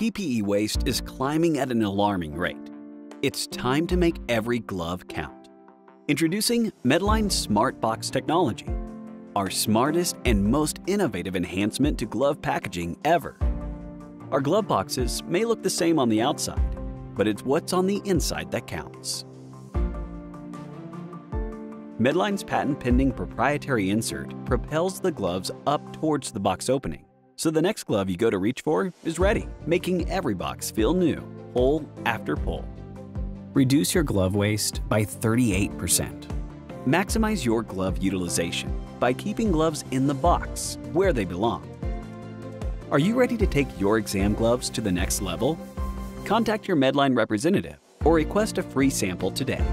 PPE waste is climbing at an alarming rate. It's time to make every glove count. Introducing Medline Smart Box Technology, our smartest and most innovative enhancement to glove packaging ever. Our glove boxes may look the same on the outside, but it's what's on the inside that counts. Medline's patent-pending proprietary insert propels the gloves up towards the box opening, so the next glove you go to reach for is ready, making every box feel new, pull after pull. Reduce your glove waste by 38%. Maximize your glove utilization by keeping gloves in the box where they belong. Are you ready to take your exam gloves to the next level? Contact your Medline representative or request a free sample today.